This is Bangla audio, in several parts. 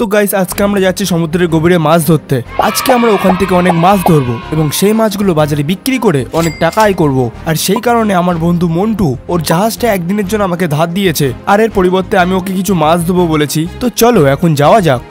तो गाइस আজকে আমরা যাচ্ছি সমুদ্রের গভীরে মাছ ধরতে। আজকে আমরা ওখান থেকে অনেক মাছ ধরবো এবং সেই মাছগুলো বাজারে বিক্রি করে অনেক টাকা আয় করবো। আর সেই কারণে আমার বন্ধু মন্টু ওর জাহাজটা একদিনের জন্য আমাকে ধার দিয়েছে, আর এর পরিবর্তে আমি ওকে কিছু মাছ দেবো বলেছি। তো চলো এখন যাওয়া যাক।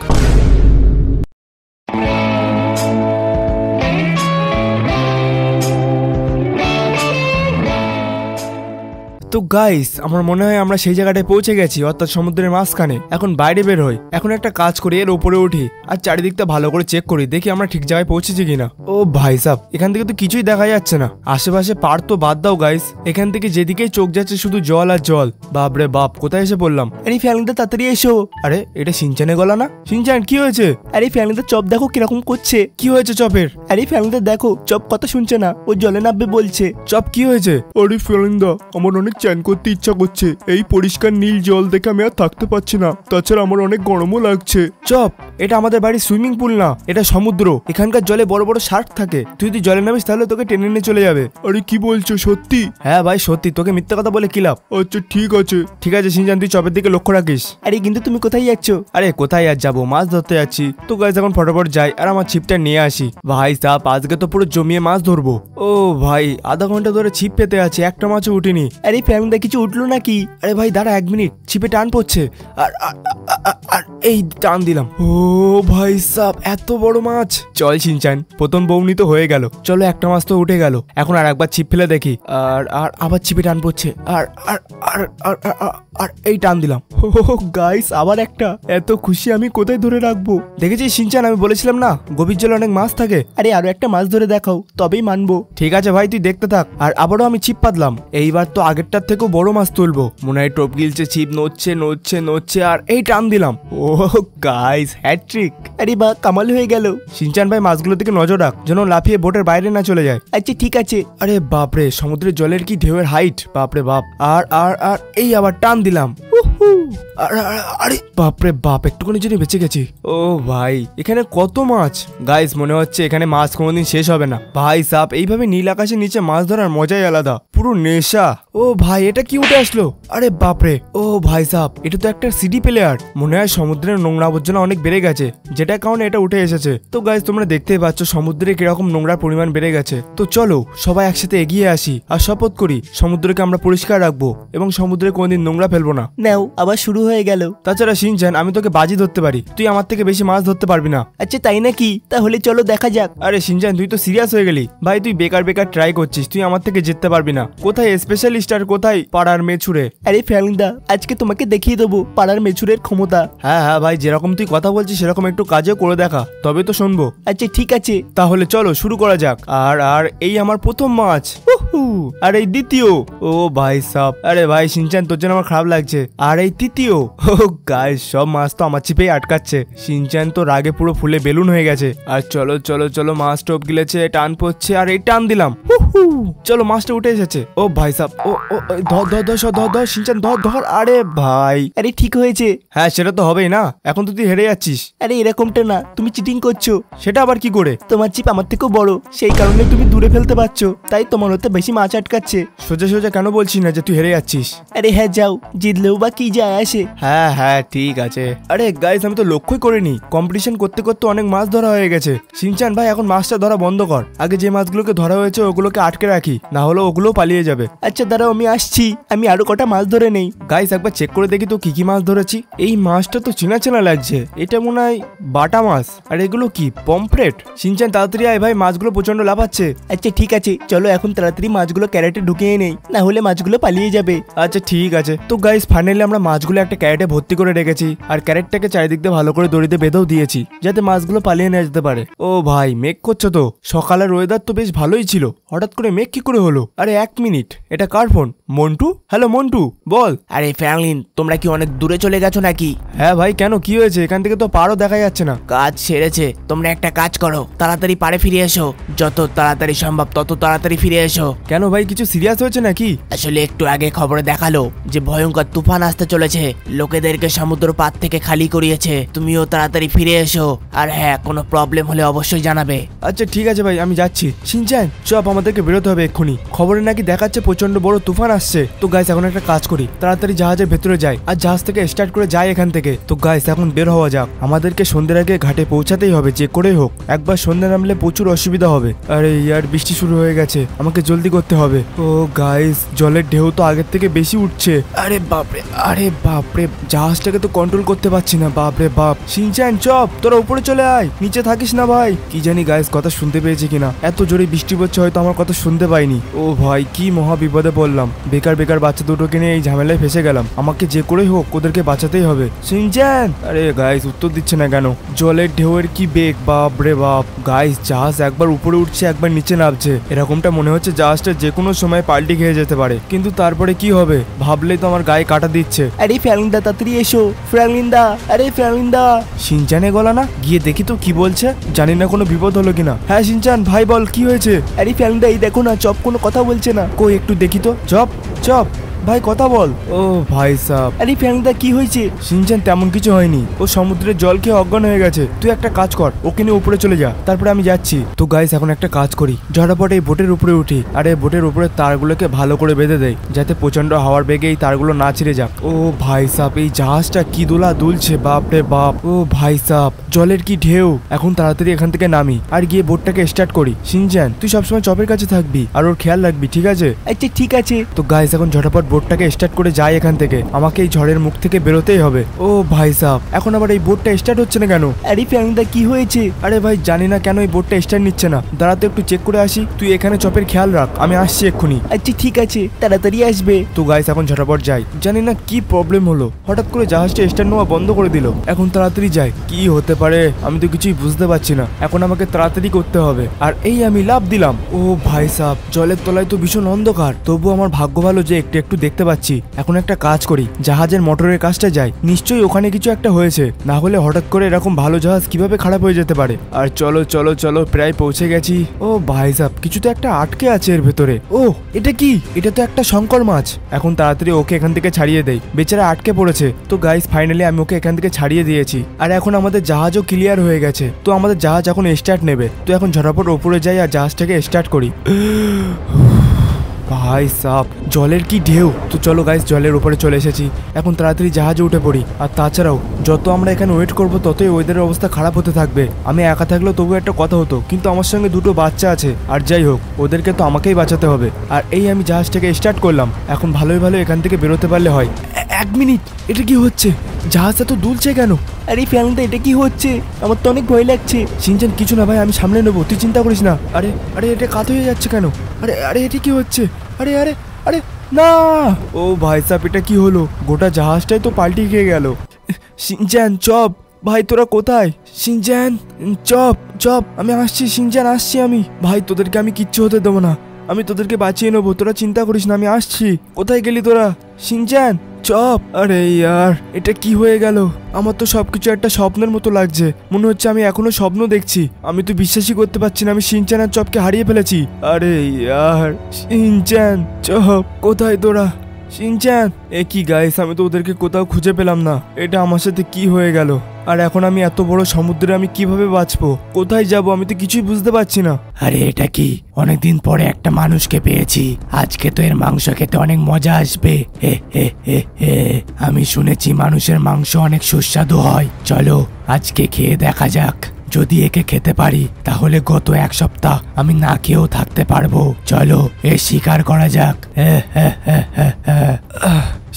তো গাইস আমার মনে হয় আমরা সেই জায়গাটায় পৌঁছে গেছি, অর্থাৎ সমুদ্রের মাঝখানে। এখন বাইরে বের হই, এখন একটা কাজ করে এর উপরে উঠি আর চারিদিকটা ভালো করে চেক করি, দেখি আমরা ঠিক জায়গায় পৌঁছেছি কিনা। ও ভাই সাব, এখান থেকে তো কিছুই দেখা যাচ্ছে না। আশেপাশে পাড় তো বাদ দাও গাইস, এখান থেকে যেদিকে চোখ যাচ্ছে শুধু জল আর জল। বাপরে বাপ, কোথায় এসে পড়লাম। আরে ফ্যানলিটা তাড়াতাড়ি এসো। আরে এটা সিনচানের গলা না? সিনচান কি হয়েছে? আরে ফ্যানলিটার চপ দেখো কিরকম করছে। কি হয়েছে চপের? আরে ফ্যানলিটা দেখো, চপ কথা শুনছে না, ও জলে নামবে বলছে। চপ কি হয়েছে? আরে ফ্যানলিটা, আমার অনেক চান করতে ইচ্ছা করছে, এই পরিষ্কার নীল জল দেখে আমি আর থাকতে পারছি না, তাছাড়া আমার অনেক গরমও লাগছে। চপ, এটা আমাদের বাড়ির সুইমিং পুল না, এটা সমুদ্র, এখানকার জলে বড় বড় শার্ক থাকে, তুই যদি জলে নামিস তাহলে তোকে টেনে নিয়ে চলে যাবে। আরে কি বলছো, সত্যি? হ্যাঁ ভাই সত্যি, তোকে মিথ্যা কথা বলে কি লাভ। আচ্ছা ঠিক আছে ঠিক আছে, সিনজান তুই চপের দিকে লক্ষ্য রাখিস। আরে কিন্তু তুমি কোথায় যাচ্ছ? আরে কোথায় আর যাবো, মাছ ধরতে যাচ্ছি। তো গাইস এখন ফটাফট যাই আর আমার ছিপটা নিয়ে আসি। ভাই সাপ আজকে তো পুরো জমিয়ে মাছ ধরবো। ও ভাই আধা ঘন্টা ধরে ছিপ পেতে আছে, একটা মাছও উঠেনি। আরে ফ্যামিলিটা কিছু উঠলো নাকি? আরে ভাই দাঁড়া এক মিনিট, ছিপে টান পড়ছে আর আর এই টান দিলাম। ও ভাই সাপ, এত বড় মাছ। চল সিনচান, প্রথম বৌনি তো হয়ে গেল, চলো একটা মাছ তো উঠে গেল, এখন আর একবার ছিপ ফেলে দেখি। আর আর আবার ছিপে টান পড়ছে আর আর আর আর এই টান দিলাম। ও গাইস আবার একটা। এত খুশি আমি কোথায় ধরে রাখবো। দেখেছিস সিনচান, আমি বলেছিলাম না গভীর জলে অনেক মাছ থাকে। আরে আরো একটা মাছ ধরে দেখাও তবেই মানবো। ঠিক আছে ভাই তুই দেখতে থাক। আর আবারও আমি ছিপ পাতলাম, এইবার তো আগেরটার থেকেও বড় মাছ তুলবো। মনে হয় টোপ গিলছে, ছিপ নড়ছে নড়ছে নড়ছে আর এই টান দিলাম। ও গাইস হ্যাট্রিক। আরে বা কামাল হয়ে গেল। সিনচান ভাই মাছগুলোর দিকে নজর রাখ যেন লাফিয়ে বোটের বাইরে না চলে যায়। আচ্ছা ঠিক আছে। আরে বাপরে, সমুদ্রের জলের কি ঢেউয়ের হাইট, বাপরে বাপ। আর আর আর এই আবার টান দিলাম। আরে বাপরে বাপ, একটুখানি জন্য বেঁচে গেছি। ও ভাই এখানে কত মাছ। গাইস মনে হচ্ছে এখানে মাছ কোনোদিন শেষ হবে না। ভাই সাপ এইভাবে নীল আকাশের নিচে মাছ ধরার মজাই আলাদা, পুরো নেশা। ও ভাই এটা কি উঠে আসলো? আরে বাপরে। ও ভাই সাপ, এটা তো একটা সিডি প্লেয়ার। মনে হয় সমুদ্রের নোংরা আবর্জনা অনেক বেড়ে গেছে, যেটা কারণে এটা উঠে এসেছে। তো গাইস তোমরা দেখতেই পাচ্ছ সমুদ্রে কিরকম নোংরার পরিমাণ বেড়ে গেছে। তো চলো সবাই একসাথে এগিয়ে আসি আর শপথ করি সমুদ্রকে আমরা পরিষ্কার রাখবো এবং সমুদ্রে কোনোদিন নোংরা ফেলবো না। নাও আবার শুরু হয়ে গেল। তাছাড়া সিনচান আমি তোকে বাজি ধরতে পারি, তুই আমার থেকে বেশি মাছ ধরতে পারবি না। আচ্ছা তাই নাকি, তাহলে চলো দেখা যাক। আরে সিনচান তুই তো সিরিয়াস হয়ে গেলি। ভাই তুই বেকার বেকার ট্রাই করছিস, তুই আমার থেকে জিততে পারবি না। কোথায় স্পেশালিস্ট আর কোথায় পাড়ার মেছুরে। আরে ফ্যালদা আজকে তোমাকে দেখিয়ে দেবো পাড়ার মেছুরের ক্ষমতা। হ্যাঁ হ্যাঁ ভাই, যেরকম তুই কথা বলছিস সেরকম একটু কাজেও করে দেখা, তবে তো শুনবো। আচ্ছা ঠিক আছে তাহলে চলো শুরু করা যাক। আর এই আমার প্রথম মাছ, আর এই দ্বিতীয়। ও ভাই সাপ, আরে ভাই সিনচান তোর জন্য আমার খারাপ লাগছে। আর এই তৃতীয়। ও গাইস সব মাছ তো আমার ছিপেই আটকাচ্ছে। সিনচান তো রাগে পুরো ফুলে বেলুন হয়ে গেছে। আর চলো চলো চলো, মাছ টোপ গিলেছে, টান পড়ছে আর এই টান দিলাম। চলো মাছটা উঠে এসেছে। ও ভাই সাপ, ও ও ধর ধর ধর ধর সিনচান ধর ধর। আরে ভাই, আরে ঠিক হয়েছে। হ্যাঁ সেটা তো হবেই না, এখন তো তুই হেরে যাচ্ছিস। আরে এরকমটা না, তুমি চিটিং করছো। সেটা আবার কি করে? তোমার ছিপ আমার থেকেও বড়, সেই কারণে তুমি দূরে ফেলতে পারছো, তাই তোমার হতে বেশি মাছ আটকাচ্ছে। সোজা সোজা কেন বলছিস না যে তুই হেরে যাচ্ছিস? আরে হ্যাঁ যাও, জিতলেও বা কি যায় আসে। হ্যাঁ হ্যাঁ ঠিক আছে। আরে গাইস আমি তো লক্ষ্যই করিনি, কম্পিটিশন করতে করতে অনেক মাছ ধরা হয়ে গেছে। সিনচান ভাই এখন মাছটা ধরা বন্ধ কর, আগে যে মাছগুলোকে ধরা হয়েছে ওগুলোকে আটকে রাখি, না হলে ওগুলো পালিয়ে যাবে। আচ্ছা দাঁড়াও আমি আসছি, আমি আরো কটা মাছ ধরে নেই। গাইস একবার চেক করে দেখি তো কি কি মাছ ধরেছি। এই মাছটা তো চেনা চেনা লাগছে, এটা মনে হয় বাটা মাছ। আর এগুলো কি, পমফ্রেট? সিনচান তাড়াতাড়ি আয় ভাই, মাছগুলো প্রচন্ড লাফাচ্ছে। আচ্ছা ঠিক আছে চলো এখন তাড়াতাড়ি মাছগুলো ক্যারেটে ঢুকিয়ে নেই, না হলে মাছগুলো পালিয়ে যাবে। আচ্ছা ঠিক আছে। তো গাইস ফাইনালি আমরা মাছগুলো একটা ক্যারেটে ভর্তি করে রেখেছি আর ক্যারেটটাকে চারিদিক দিয়ে ভালো করে দড়িতে বেঁধেও দিয়েছি যাতে মাছগুলো পালিয়ে না যেতে পারে। ও ভাই মেঘ করছে তো, সকালের ওয়েদার তো বেশ ভালোই ছিল, হঠাৎ করে মেঘ কি করে হলো? আরে এক মিনিট, এটা কার ফোন? মন্টু? হ্যালো মন্টু বল। আরে ফ্যাংলিন তোমরা কি অনেক দূরে চলে গেছো নাকি? হ্যাঁ ভাই কেন, কি হয়েছে? এখান থেকে তো পারও দেখা যাচ্ছে না। কাজ সেরেছে, তোমরা একটা কাজ করো, তাড়াতাড়ি পাড়ে ফিরে এসো, যত তাড়াতাড়ি সম্ভব তত তাড়াতাড়ি ফিরে এসো। কেন ভাই কিছু সিরিয়াস হয়েছে নাকি? আসলে একটু আগে খবরে দেখালো যে ভয়ঙ্কর তুফান আসতে চলেছে, লোকেদেরকে সমুদ্র পাড় থেকে খালি করিয়েছে। তুমিও তাড়াতাড়ি ফিরে এসো, আর হ্যাঁ কোনো প্রবলেম হলে অবশ্যই জানাবে। আচ্ছা ঠিক আছে ভাই আমি যাচ্ছি। শিনচান সব আমাদেরকে বেরোতে হবে এক্ষুনি, খবরে নাকি দেখাচ্ছে প্রচন্ড বড় তুফান আসছে। তো গাইস এখন একটা কাজ করি, তাড়াতাড়ি জাহাজের ভেতরে যাই আর জাহাজ থেকে স্টার্ট করে যাই এখান থেকে। তো গাইস এখন বের হওয়া যাক, আমাদেরকে সন্ধ্যের আগে ঘাটে পৌঁছাতেই হবে যে করেই হোক। একবার সন্ধ্যে নামলে প্রচুর অসুবিধা হবে। আরে ইয়ার বৃষ্টি শুরু হয়ে গেছে, আমাকে জলদি করতে হবে। ও গাইস জলের ঢেউ তো আগের থেকে বেশি উঠছে। আরে বাপরে আরে বাপরে, জাহাজটাকে তো কন্ট্রোল করতে পারছি না, বাপরে বাপ। শিনচান চপ তোরা উপরে চলে আয়, নিচে থাকিস না ভাই। কি জানি গাইস কথা শুনতে পেয়েছে কিনা, এত জোরে বৃষ্টি পড়ছে হয়তো আমার কথা শুনতে পাইনি। ও ভাই কি মহা বিপদে পড়লাম, বেকার বেকার বাচ্চা দুটোকে নিয়ে এই ঝামেলায় ফেসে গেলাম। আমাকে যে করেই হোক ওদেরকে বাঁচাতেই হবে। শিনচান আরে গাইস উত্তর দিচ্ছে না কেন, জলের ঢেউয়ের কি বেগ, বাপ রে বাপ। গাইস জাহাজ একবার উপরে উঠছে একবার নিচে নামছে, এরকমটা মনে হচ্ছে জাহাজটা যে কোনো সময় পাল্টি খেয়ে যেতে পারে। কিন্তু তারপরে কি হবে ভাবলেই তো আমার গায়ে কাটা দিচ্ছে। আরে ফ্র্যাঙ্কলিন দা তাড়াতাড়ি এসো, ফ্র্যাঙ্কলিন দা, আরে ফ্র্যাঙ্কলিন দা। শিনচানের গলা না, গিয়ে দেখি তো কি বলছে, জানি না কোনো বিপদ হলো কিনা। হ্যাঁ শিনচান ভাই বল কি হয়েছে? আরে ফ্র্যাঙ্কলিন দা এই দেখো না চপ কোনো কথা বলছে না, কই একটু দেখি তো। চপ চপ ভাই কথা বল। ও ভাই সাহেব। আরে ফ্র্যাঙ্কলিন দা কি হয়েছে? শিনচান তেমন কিছু হয়নি, ও সমুদ্রের জল খেয়ে অজ্ঞান হয়ে গেছে। তুই একটা কাজ কর, ওকে নিয়ে উপরে চলে যা, তারপরে আমি যাচ্ছি। তো গাইস এখন একটা কাজ করি, ঝড়াপট এই বোটের উপরে উঠি, আর এই বোটের উপরে তারগুলোকে ভালো করে বেঁধে দেয় যাতে প্রচন্ড হাওয়ার বেগে এই তারগুলো না ছিঁড়ে যাক। ও ভাই সাহেব এই জাহাজটা কি দোলা দুলছে, বাপ রে বাপ। ও ভাই সাহেব জলের কি ঢেউ, এখন তাড়াতাড়ি এখান থেকে নামি আর গিয়ে বোটটাকে স্টার্ট করি। শিনচান তুই সবসময় চপের কাছে থাকবি আর ওর খেয়াল রাখবি, ঠিক আছে? আচ্ছা ঠিক আছে। তো গাইস এখন ঝড়াপট বোটটাকে স্টার্ট করে যাই এখান থেকে, আমাকে এই ঝড়ের মুখ থেকে বেরোতেই হবে। ও ভাই সাহেব এখন আবার এই বোটটা স্টার্ট হচ্ছে না কেন? আরে ফ্র্যাঙ্কলিন কি হয়েছে? আরে ভাই জানি না কেন এই বোটটা স্টার্ট নিচ্ছে না, দাঁড়াতে একটু চেক করে আসি। তুই এখানে চপের খেয়াল রাখ, আমি আসছি এক্ষুনি। আচ্ছা ঠিক আছে তাড়াতাড়ি আসবে। তো গাইস এখন ঝটাপট যাই, জানি না কি প্রবলেম হলো, হঠাৎ করে জাহাজটা স্টার্ট নেওয়া বন্ধ করে দিল। এখন তাড়াতাড়ি যাই, কি হতে পারে আমি তো কিছুই বুঝতে পারছি না, এখন আমাকে তাড়াতাড়ি করতে হবে। আর এই আমি লাফ দিলাম। ও ভাই সাহেব জলের তলায় তো ভীষণ অন্ধকার, তবু আমার ভাগ্য ভালো যে একটু একটু দেখতে পাচ্ছি। এখন একটা কাজ করি, জাহাজের মোটরের কাজটা যাই, নিশ্চয়ই ওখানে কিছু একটা হয়েছে, না হলে হঠাৎ করে এরকম ভালো জাহাজ কিভাবে খারাপ হয়ে যেতে পারে। আর চলো চলো চলো প্রায় পৌঁছে গেছি। ও ভাই সাহেব কিছু তো একটা আটকে আছে এর ভেতরে। ও এটা কি? এটা তো একটা শঙ্কর মাছ। এখন তাড়াতাড়ি ওকে এখান থেকে ছাড়িয়ে দেই, বেচারা আটকে পড়েছে। তো গাইস ফাইনালি আমি ওকে এখান থেকে ছাড়িয়ে দিয়েছি, আর এখন আমাদের জাহাজও ক্লিয়ার হয়ে গেছে। তো আমাদের জাহাজ এখন স্টার্ট নেবে। তো এখন ঝটাপট ওপরে যাই আর জাহাজটাকে স্টার্ট করি। ভাই সাপ জলের কি ঢেউ। তো চলো গাইস জলের উপরে চলে এসেছি, এখন তাড়াতাড়ি জাহাজে উঠে পড়ি। আর তাছাড়াও যত আমরা এখানে ওয়েট করব ততই ওয়েদারের অবস্থা খারাপ হতে থাকবে। আমি একা থাকলেও তবু একটা কথা হতো, কিন্তু আমার সঙ্গে দুটো বাচ্চা আছে, আর যাই হোক ওদেরকে তো আমাকেই বাঁচাতে হবে। আর এই আমি জাহাজটাকে স্টার্ট করলাম, এখন ভালোই ভালো এখান থেকে বেরোতে পারলে হয়। এক মিনিট, এটা কি হচ্ছে? জাহাজটা তো দুলছে কেন? আরে ফ্যান দা এটা কি হচ্ছে? আমার তো অনেক ভয় লাগছে। শিনচান কিছু না ভাই আমি সামলে নেবো, তুই চিন্তা করিস না। আরে আরে এটা কাত হয়ে যাচ্ছে কেন? আরে আরে এটা কি হচ্ছে? আরে আরে আরে না। ও ভাই সাহেব এটা কি হলো? গোটা জাহাজটাই তো পাল্টি খেয়ে গেল। শিনচান চপ ভাই তোরা কোথায়? শিনচান চপ চপ আমি আসছি, শিনচান আসছি আমি। ভাই তোদেরকে আমি কিচ্ছু হতে দেবো না, আমি তোদেরকে বাঁচিয়ে নেবো, তোরা চিন্তা করিস না, আমি আসছি। কোথায় গেলি তোরা? শিনচান চপ। আরে ইয়ার এটা কি হয়ে গেল? আমার তো সবকিছু একটা স্বপ্নের মতো লাগছে, মনে হচ্ছে আমি এখনো স্বপ্ন দেখছি। আমি তো বিশ্বাসই করতে পারছি না আমি শিনচান আর চপকে হারিয়ে ফেলেছি। আরে ইয়ার শিনচান চপ কোথায় তোরা? শিনচান এ কি গাইস আমি তো ওদেরকে কোথাও খুঁজে পেলাম না, এটা আমার সাথে কি হয়ে গেল? আর এখন আমি এত বড় সমুদ্রে আমি কিভাবে বাঁচবো, কোথায় যাব আমি তো কিছুই বুঝতে পারছি না। আরে এটা কি? অনেকদিন পরে একটা মানুষকে পেয়েছি, আজকে তো এর মাংস খেতে অনেক মজা আসবে। হে হে হে হে, আমি শুনেছি মানুষের মাংস অনেক সুস্বাদু হয়, চলো আজকে খেয়ে দেখা যাক। যদি একে খেতে পারি তাহলে গত এক সপ্তাহ আমি না খেয়েও থাকতে পারবো, চলো এ শিকার করা যাক।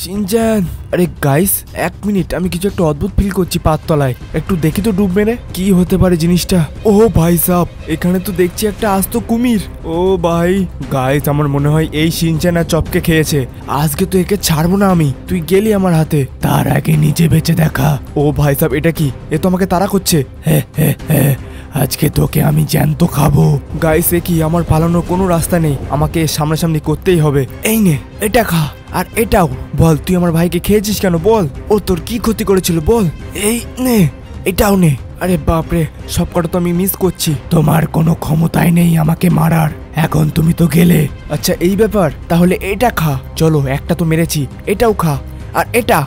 শিনচান আরে গাইস এক মিনিট, আমি কিছু একটা অদ্ভুত ফিল করছি পাততলায়, একটু দেখি তো ডুব মেরে কি হতে পারে জিনিসটা। ও ভাই সাহেব এখানে তো দেখছি একটা আস্ত কুমির। ও ভাই গাইস আমার মনে হয় এই শিনচান আর চপকে খেয়েছে, আজকে তো একে ছাড়বো না আমি। তুই গেলি আমার হাতে, তার আগে নিজে বেঁচে দেখা। ও ভাই সাহেব এটা কি? এ তো আমাকে তাড়া করছে। হ্যাঁ হ্যাঁ হ্যাঁ আজকে তোকে আমি জ্যান্ত খাবো। গাইস এ কি? আমার পালানোর কোনো রাস্তা নেই, আমাকে সামনাসামনি করতেই হবে। এই নে এটা খা, আর এটাও। বল তুই আমার ভাইকে খেয়েছিস কেন, বল। ও তোর কি ক্ষতি করেছিল, বল। এই নে এটাও নে। अरे बाप रे सब कटा तो मिस करछी तुम्हार कोनो क्षमताई नेई आमाके मारार एखन तुमी तो गेले। अच्छा एई ब्यापार ताहले एटा खा चलो एकटा तो मेरेछी एटाओ खा और एटा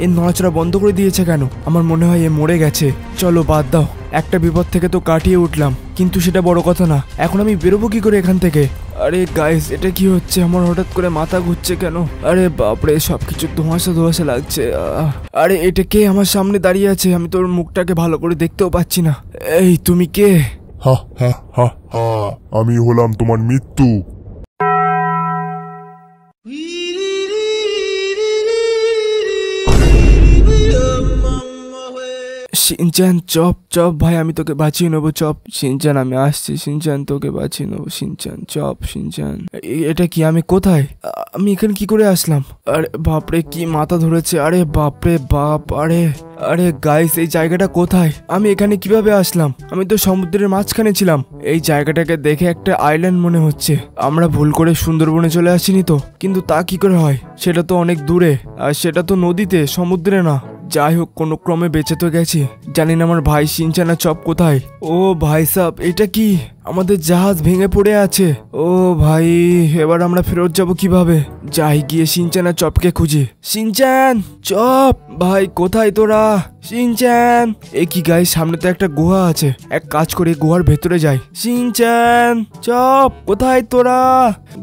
नड़ाचड़ा बंद कर दिए क्यों मन मरे गेछे चलो बाद दाओ एक विपद तो काटिए उठलाम किन्तु सेटा बड़ कथा ना एखन आमी बेरोबो कि करे एखान थेके। अरे गाइस एटा कि होच्छे आमार हठात् करे माथा घुरछे केन अरे बाप रे सबकिछु धोंयाशा धोंयाशा लागछे। अरे एटा के आमार सामने दाड़िये आछे आमी तोर मुखटाके भालो करे देखतेओ पाच्छी ना एई तुमी के हा हा हा हा आमी होलाम तुम्हार मृत्यु। शिनचान चप चप भाई आमी तोके बाँचिए नेब चप शिनचान आमी आसछी शिनचान तोके बाँचिए नेब शिनचान चप शिनचान एटा कि आमी कोथाय आमी एखाने कि करे आसलाम। अरे बाप रे कि माथा धरेछे अरे बाप रे बाप अरे अरे गाइस एई जायगाटा कोथाय आमी एखाने किभाबे आसलाम आमी तो समुद्रेर माझखाने छिलाम एई जायगाटाके देखे एकटा आइलैंड मने होच्छे आमरा भूल करे सुंदरबने चले आसिनी तो किन्तु ता कि करे हय सेटा तो अनेक दूरे आर सेटा तो नदीते समुद्रे ना যাই হোক কোন ক্রমে বেঁচে তো গেছি জানি না আমার ভাই সিনচানা চপ কোথায়। ও ভাই সাহেব এটা কি আমাদের জাহাজ ভেঙে পড়ে আছে ও ভাই এবার আমরা ফেরত যাব কিভাবে যাই গিয়ে সিনচানা চপকে খুঁজি। সিনচান চপ ভাই কোথায় তোরা সিনচান এ কি গাই সামনে তো একটা গুহা আছে এক কাজ করে গুহার ভেতরে যাই। সিনচান চপ কোথায় তোরা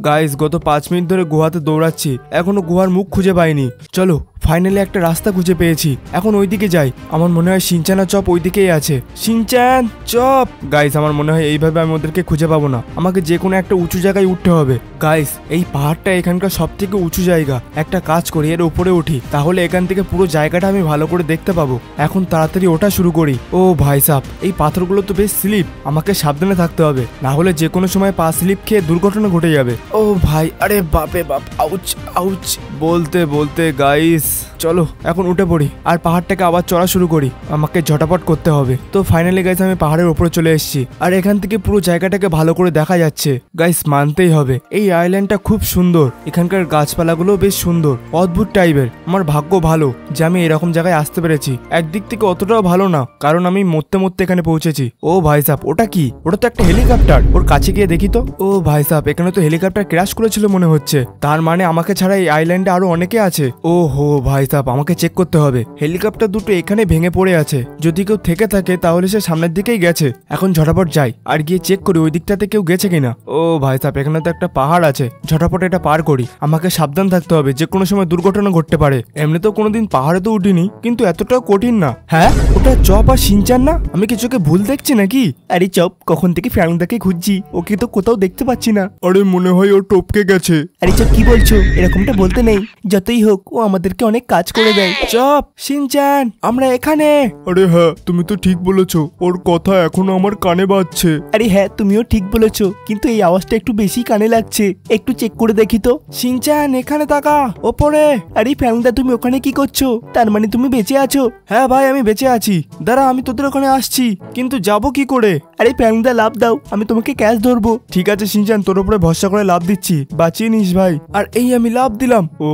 গাইস গত 5 মিনিট ধরে গুহাতে দৌড়াচ্ছি এখনো গুহার মুখ খুঁজে পাইনি চলো ফাইনালি একটা রাস্তা খুঁজে পেয়েছি এখন ওইদিকে যাই আমার মনে হয় সিনচানা চপ ওইদিকেই আছে। সিনচান চপ গাইস আমার মনে হয় এইভাবে আমি ওদেরকে খুঁজে পাবো না আমাকে যে কোনো একটা উঁচু জায়গায় উঠতে হবে গাইস এই পাহাড়টা এখানকার সবথেকে উঁচু জায়গা একটা কাজ করি এর উপরে উঠি তাহলে এখান থেকে পুরো জায়গাটা আমি ভালো করে দেখতে পাবো এখন তাড়াতাড়ি ওঠা শুরু করি। ও ভাই সাহেব এই পাথরগুলো তো বেশ স্লিপ আমাকে সাবধানে থাকতে হবে না হলে যে কোনো সময় পা স্লিপ খেয়ে দুর্ঘটনা ঘটে যাবে। ও ভাই আরে বাপে বাপ আউচ আউচ বলতে বলতে গাইস চলো এখন উঠে পড়ি আর পাহাড়টাকে আবার চড়া শুরু করি আমাকে ঝটাপট করতে হবে। তো ফাইনালি গাইস আমি পাহাড়ের উপরে চলে এসেছি আর এখান থেকে পুরো জায়গাটাকে ভালো করে দেখা যাচ্ছে গাইস মানতেই হবে এই আইল্যান্ডটা খুব সুন্দর এখানকার গাছপালাগুলো বেশ সুন্দর অদ্ভুত টাইপের আমার ভাগ্য ভালো যে আমি এরকম জায়গায় আসতে পেরেছি একদিক থেকে অতটাও ভালো না কারণ আমি মরতে মরতে এখানে পৌঁছেছি। ও ভাই সাহেব ওটা কি ওটা তো একটা হেলিকপ্টার ওর কাছে গিয়ে দেখি তো। ও ভাই সাহেব এখানে তো হেলিকপ্টার ক্র্যাশ করেছিল মনে হচ্ছে তার মানে আমাকে ছাড়া এই আইল্যান্ডে আরো অনেকে আছে। ও হো ভাই সাহেব আমাকে চেক করতে হবে হেলিকপ্টার দুটো এখানে ভেঙে পড়ে আছে যদি কেউ থেকে থাকে তাহলে সে সামনের দিকেই গেছে এখন ঝটাপট যাই আর গিয়ে চেক করি ওই দিকটাতে কেউ গেছে কিনা। ও ভাই সাহেব এখানে তো একটা পাহাড় আছে ঝটাপট এটা পার করি আমাকে সাবধান থাকতে হবে যে কোনো সময় দুর্ঘটনা ঘটতে পারে এমনি তো কোনোদিন পাহাড়ে তো উঠিনি কিন্তু এতটাও কঠিন না। হ্যাঁ ওটা চপ আর শিনচান না আমি কিছুকে ভুল দেখছি নাকি। আরে চপ কখন থেকে ফ্যাংদাকে খুঁজছি ওকে তো কোথাও দেখতে পাচ্ছি না আরে মনে হয় ও টপকে গেছে। আরে চপ কি বলছো এরকমটা বলতে নেই যতই হোক ও আমাদেরকে অনেক কাজ করে দেয়। চপ শিনচান আমরা এখানে আরে হ্যাঁ তুমি তো ঠিক বলেছো ওর কথা এখনো আমার কানে বাজছে। আরে হ্যাঁ তুমিও ঠিক বলেছো কিন্তু এই আওয়াজটা একটু বেশি কানে লাগছে একটু চেক করে দেখি তো। শিনচান এখানে তাকা ওপরে আরে ফ্যাংদা তুমি ওখানে কি করছো তার মানে তুমি বেঁচে আছো। হ্যাঁ ভাই আমি বেঁচে আছি দাঁড়া আমি তোদের ওখানে আসছি কিন্তু যাবো কি করে। আরে ফ্যাংদা লাভ দাও আমি তোমাকে ক্যাচ ধরবো। ঠিক আছে শিনচান তোর উপরে ভরসা করে লাভ দিচ্ছি বাঁচিয়ে নিস ভাই আর এই আমি লাভ দিলাম। ও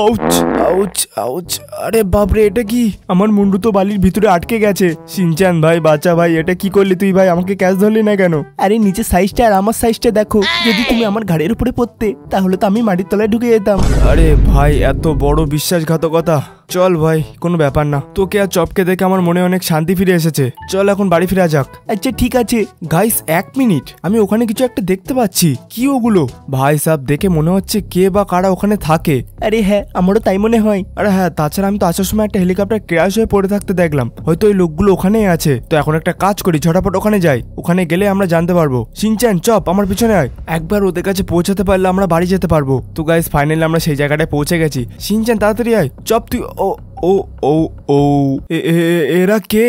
আউচ আউচ আউচ আরে বাপরে এটা কি আমার মুন্ডু তো বালির ভিতরে আটকে গেছে। শিনচান ভাই বাঁচা ভাই এটা কি করলি তুই ভাই আমাকে ক্যাচ ধরলি না কেন। আরে নিচে সাইজটা আর আমার সাইজটা দেখো যদি তুমি আমার ঘাড়ের উপরে পড়তে তাহলে তো আমি মাটির তলায় ঢুকে যেতাম। আরে ভাই এত বড় বিশ্বাসঘাতকতা চল ভাই কোনো ব্যাপার না তোকে আর চপকে দেখে আমার মনে অনেক শান্তি ফিরে এসেছে চল এখন বাড়ি ফিরে যাক। আচ্ছা ঠিক আছে গাইস এক মিনিট আমি ওখানে কিছু একটা দেখতে পাচ্ছি কি ওগুলো ভাই সাহেব দেখে মনে হচ্ছে কে বা কারা ওখানে থাকে। আরে হ্যাঁ আমারও তাই মনে হয় আরে হ্যাঁ তাছাড়া আমি তো আসার সময় একটা হেলিকপ্টার ক্র্যাশ হয়ে পড়ে থাকতে দেখলাম হয়তো ওই লোকগুলো ওখানেই আছে তো এখন একটা কাজ করি ঝটাপট ওখানে যাই ওখানে গেলে আমরা জানতে পারবো। শিনচান চপ আমার পিছনে আয় একবার ওদের কাছে পৌঁছাতে পারলে আমরা বাড়ি যেতে পারবো। তো গাইস ফাইনালি আমরা সেই জায়গাটায় পৌঁছে গেছি শিনচান তাড়াতাড়ি আয় চপ তুই ও ও ও ও এরা কে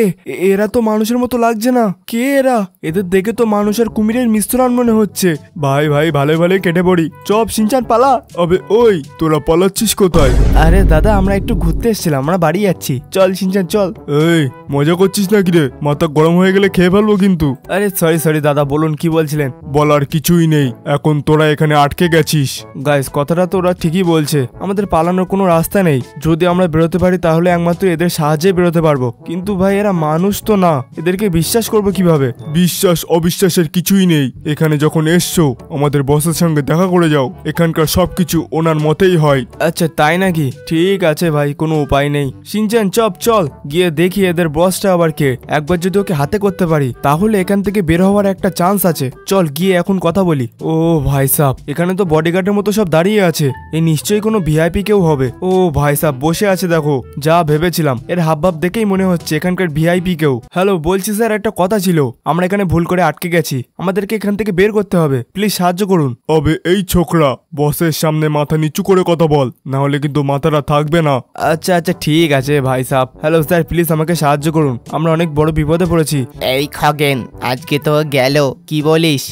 এরা তো মানুষের মতো লাগছে না কে এরা এদের দেখে তো মানুষ আর কুমিরের মিশ্রণ মনে হচ্ছে ভাই ভাই ভালো ভালো কেটে পড়ি চপ শিনচান পালা। আবে ওই তোরা পালাচ্ছিস কোথায়। আরে দাদা আমরা একটু ঘুরতে এসেছিলাম আমরা বাড়ি যাচ্ছি চল শিনচান চল। এই मजा करछिस ना किरे माथा गरम हो गेले खेये ফেলবো কিন্তু। আরে সরি সরি দাদা বলুন কি বলছিলেন। বলার কিছুই নেই এখন তোরা এখানে আটকে গেছিস। গাইস কথাটা তো ওরা ঠিকই বলছে আমাদের পালানোর কোনো রাস্তা নেই যদি আমরা বেরোতে পারি তাহলে একমাত্র এদের সাহায্যে বেরোতে পারবো কিন্তু ভাই এরা মানুষ তো না এদেরকে বিশ্বাস করব কিভাবে। বিশ্বাস অবিশ্বাসের কিছুই নেই এখানে যখন এসছো আমাদের বসের সঙ্গে দেখা করে যাও এখানকার সবকিছু ওনার মতেই হয়। আচ্ছা তাই নাকি ঠিক আছে ভাই কোনো উপায় নেই। শিনচান চপ চল গিয়ে দেখি এদের বসটা আবার কে একবার যদি ওকে হাতে করতে পারি তাহলে এখান থেকে বের হওয়ার একটা চান্স আছে চল গিয়ে এখন কথা বলি। ও ভাই সাহেব এখানে তো বডিগার্ডের মতো সব দাঁড়িয়ে আছে এ নিশ্চয়ই কোনো ভিআইপি কেউ হবে। ও ভাই সাহেব বসে আছে দেখো যা ভেবেছিলাম এর হাবভাব দেখেই মনে হচ্ছে এখানকার ভিআইপি কেউ। হ্যালো বলছি স্যার একটা কথা ছিল আমরা এখানে ভুল করে আটকে গেছি আমাদেরকে এখান থেকে বের করতে হবে প্লিজ সাহায্য করুন। তবে এই ছোকরা বসের সামনে মাথা নিচু করে কথা বল না হলে কিন্তু মাথাটা থাকবে না। আচ্ছা আচ্ছা ঠিক আছে ভাই সাহেব। হ্যালো স্যার প্লিজ আমাকে সাহায্য করুন আমরা অনেক বড় বিপদে পড়েছি। এই খগেন আজকে তো গেল কি বলিস।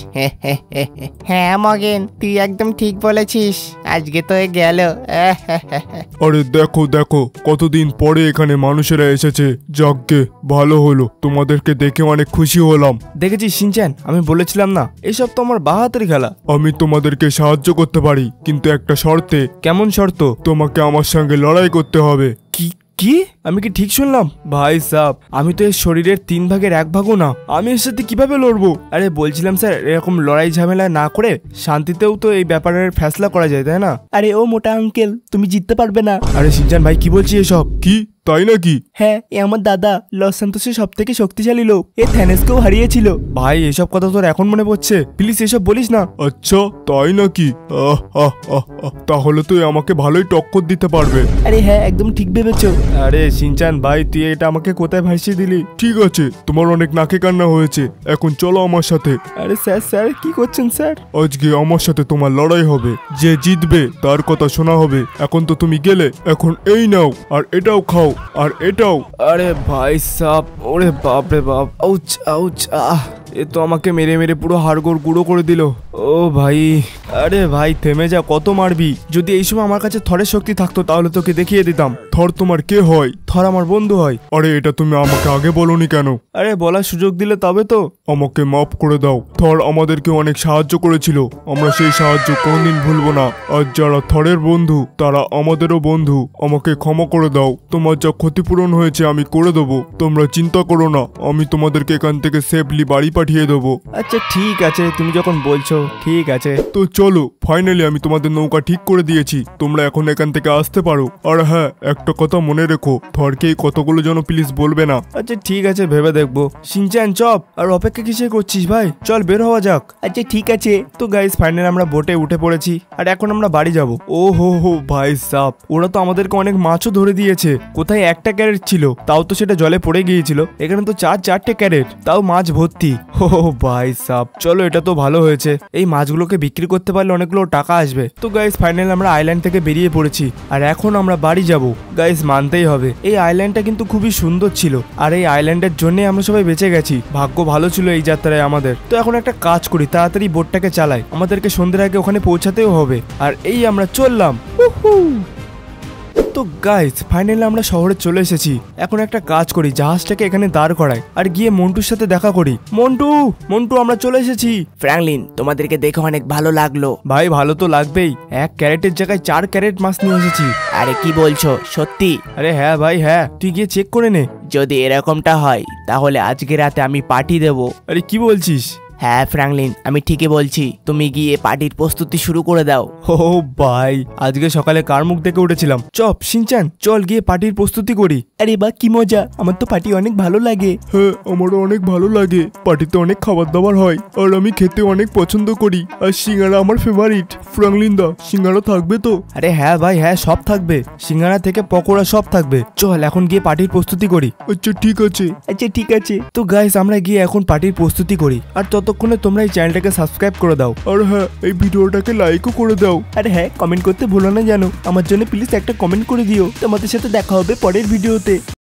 হ্যাঁ মগেন তুই একদম ঠিক বলেছিস আজকে তো গেল। আরে দেখো দেখো কতদিন পরে এখানে মানুষেরা এসেছে যাকগে ভালো হলো তোমাদেরকে দেখে অনেক খুশি হলাম। দেখেছিস শিনচান আমি বলেছিলাম না এসব তো আমার বাঁ হাতের খেলা। আমি তোমাদেরকে সাহায্য করতে পারি কিন্তু একটা শর্তে। কেমন শর্ত? তোমাকে আমার সঙ্গে লড়াই করতে হবে। কি আমি কি ঠিক শুনলাম? ভাই সাহেব আমি তো এই শরীরের 3/4 না আমি এর সাথে কিভাবে লড়বো। আরে বলছিলাম স্যার এরকম লড়াই ঝামেলা না করে শান্তিতেও তো এই ব্যাপারের ফয়সালা করা যায় তাই না। আরে ও মোটা আঙ্কেল তুমি জিততে পারবে না। আরে শিনচান ভাই কি বলছিস এসব? কি তাই নাকি? হ্যাঁ এ আমার দাদা লস স্যান্টোসের সব থেকে শক্তিশালী লোক এ থ্যানোসকেও হারিয়েছিল। ভাই এসব কথা তোর এখন মনে পড়ছে প্লিজ এসব বলিস না। আচ্ছা তাই নাকি তাহলে তুই আমাকে ভালোই টক্কর দিতে পারবে। আরে হ্যাঁ একদম ঠিক ভেবেছো। আরে শিনচান ভাই তুই এটা আমাকে কোথায় ভাসিয়ে দিলি। ঠিক আছে তোমার অনেক নাকে কান্না হয়েছে এখন চলো আমার সাথে। আরে স্যার স্যার কি করছেন স্যার? আজকে আমার সাথে তোমার লড়াই হবে যে জিতবে তার কথা শোনা হবে। এখন তো তুমি গেলে এখন এই নাও আর এটাও খাও আর এটাও। আরে ভাই সাহেব ওরে বাপ রে বাপ আউচ আউচ আহ এ তো আমাকে মেরে মেরে পুরো হাড়গোড় গুঁড়ো করে দিল। ও ভাই আরে ভাই থেমে যা কত মারবি। যদি এই সময় আমার কাছে থরের শক্তি থাকতো তাহলে তোকে দেখিয়ে দিতাম। থর তোমার কে হয়? থর আমার বন্ধু হয়। আরে এটা তুমি আমাকে আগে বলনি কেন? আরে বলার সুযোগ দিলে তবে তো। আমাকে মাফ করে দাও থর আমাদেরকে অনেক সাহায্য করেছিল আমরা সেই সাহায্য কোনদিন ভুলবো না আর যারা থরের বন্ধু তারা আমাদেরও বন্ধু আমাকে ক্ষমা করে দাও তোমার যা ক্ষতিপূরণ হয়েছে আমি করে দেবো তোমরা চিন্তা করো না আমি তোমাদেরকে এখান থেকে সেফলি বাড়ি পাঠিয়ে দেবো। আচ্ছা ঠিক আছে তুমি যখন বলছো ঠিক আছে। তো চলো ফাইনালি আমি তোমাদের নৌকা ঠিক করে দিয়েছি তোমরা এখন এখান থেকে আসতে পারো। আর হ্যাঁ একটা কথা মনে রেখো থরকে কতগুলো যেন প্লিজ বলবে না। আচ্ছা ঠিক আছে ভেবে দেখবো। শিনচান চপ আর অপেক্ষা কিসে করছিস ভাই চল বের হওয়া যাক। আচ্ছা ঠিক আছে। তো গাইস ফাইনালি আমরা বোটে উঠে পড়েছি আর এখন আমরা বাড়ি যাব। ও হো হো ভাই সাপ ওরা তো আমাদেরকে অনেক মাছও ধরে দিয়েছে কোথায় একটা ক্যারেট ছিল তাও তো সেটা জলে পড়ে গিয়েছিল এখানে তো 4-4 ক্যারেট তাও মাছ ভর্তি। ও ভাই সাপ চলো এটা তো ভালো হয়েছে এই মাছগুলোকে বিক্রি করতে পারলে অনেকগুলো টাকা আসবে। তো গাইস ফাইনালি আমরা আইল্যান্ড থেকে বেরিয়ে পড়েছি আর এখন আমরা বাড়ি যাব। গাইস মানতেই হবে এই আইল্যান্ডটা কিন্তু খুবই সুন্দর ছিল আর এই আইল্যান্ডের জন্যই আমরা সবাই বেঁচে গেছি ভাগ্য ভালো ছিল এই যাত্রায় আমাদের। তো এখন একটা কাজ করি তাড়াতাড়ি বোটটাকে চালাই আমাদেরকে সন্ধ্যের আগে ওখানে পৌঁছাতেও হবে আর এই আমরা চললাম। তো গাইস ফাইনালি আমরা শহরে চলে এসেছি এখন একটা কাজ করি জাহাজটাকে এখানে দাঁড় করাই আর গিয়ে মন্টুর সাথে দেখা করি। মন্টু মন্টু আমরা চলে এসেছি। ফ্র্যাঙ্কলিন তোমাদেরকে দেখে অনেক ভালো লাগলো। ভাই ভালো তো লাগবেই 1 ক্যারেটের জায়গায় 4 ক্যারেট মাছ নিয়ে এসেছি। আরে কি বলছো সত্যি? আরে হ্যাঁ ভাই হ্যাঁ তুই গিয়ে চেক করে নে যদি এরকমটা হয় তাহলে আজকে রাতে আমি পার্টি দেবো। আরে কি বলছিস? হ্যাঁ ফ্র্যাঙ্কলিন আমি ঠিকই বলছি তুমি গিয়ে পার্টির প্রস্তুতি শুরু করে দাও। ও ভাই আজকে সকালে কার মুখ দেখে উঠেছিলাম। চপ শিনচান চল গিয়ে পার্টির প্রস্তুতি করি। আরে বাহ কি মজা আমার তো পার্টি অনেক ভালো লাগে। হ্যাঁ আমারও অনেক ভালো লাগে পার্টিতে অনেক খাবার দাবার হয় আর আমি খেতে অনেক পছন্দ করি আর সিঙ্গারা আমার ফেভারিট। ফ্র্যাঙ্কলিন দা সিঙ্গারা থাকবে তো? আরে হ্যাঁ ভাই হ্যাঁ সব থাকবে সিঙ্গারা থেকে পকোড়া সব থাকবে চল এখন গিয়ে পার্টির প্রস্তুতি করি। আচ্ছা ঠিক আছে। আচ্ছা ঠিক আছে। তো গাইস আমরা গিয়ে এখন পার্টির প্রস্তুতি করি আর তত ততক্ষণে তোমরা এই চ্যানেলটাকে সাবস্ক্রাইব করে দাও আর হ্যাঁ এই ভিডিওটাকে লাইকও করে দাও আর হ্যাঁ কমেন্ট করতে ভুলো না জানো আমার জন্য প্লিজ একটা কমেন্ট করে দিও। তোমাদের সাথে দেখা হবে পরের ভিডিওতে।